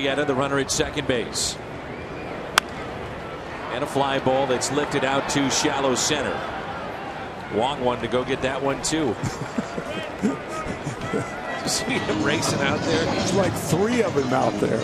Arrieta, the runner at second base. And a fly ball that's lifted out to shallow center. Wong wanted to go get that one too. You see him racing out there? There's like three of them out there.